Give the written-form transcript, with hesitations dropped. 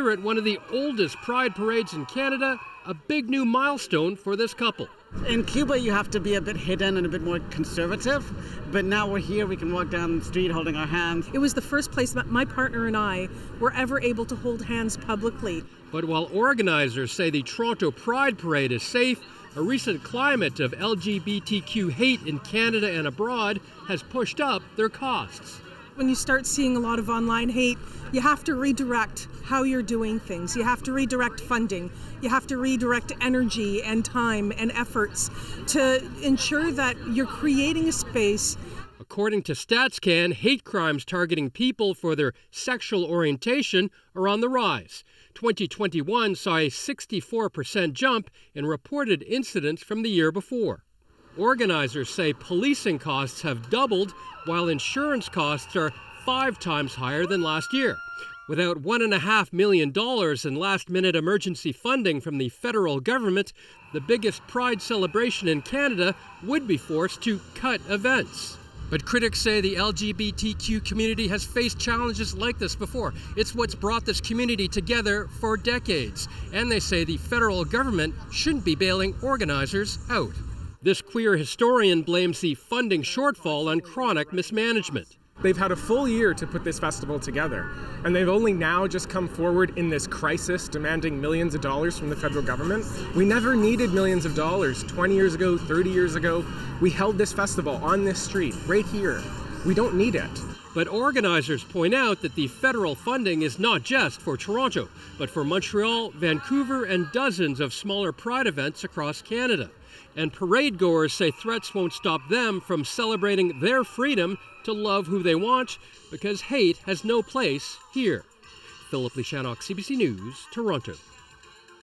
here at one of the oldest pride parades in Canada, a big new milestone for this couple. In Cuba, you have to be a bit hidden and a bit more conservative, but now we're here, we can walk down the street holding our hands. It was the first place that my partner and I were ever able to hold hands publicly. But while organizers say the Toronto Pride Parade is safe, a recent climate of LGBTQ hate in Canada and abroad has pushed up their costs. When you start seeing a lot of online hate, you have to redirect how you're doing things. You have to redirect funding. You have to redirect energy and time and efforts to ensure that you're creating a space. According to StatsCan, hate crimes targeting people for their sexual orientation are on the rise. 2021 saw a 64% jump in reported incidents from the year before. Organizers say policing costs have doubled, while insurance costs are 5 times higher than last year. Without $1.5 million in last-minute emergency funding from the federal government, the biggest pride celebration in Canada would be forced to cut events. But critics say the LGBTQ community has faced challenges like this before. It's what's brought this community together for decades. And they say the federal government shouldn't be bailing organizers out. This queer historian blames the funding shortfall on chronic mismanagement. They've had a full year to put this festival together, and they've only now just come forward in this crisis demanding millions of dollars from the federal government. We never needed millions of dollars 20 years ago, 30 years ago. We held this festival on this street, right here. We don't need it. But organizers point out that the federal funding is not just for Toronto, but for Montreal, Vancouver, and dozens of smaller pride events across Canada. And parade-goers say threats won't stop them from celebrating their freedom to love who they want, because hate has no place here. Philip Lee-Shanok, CBC News, Toronto.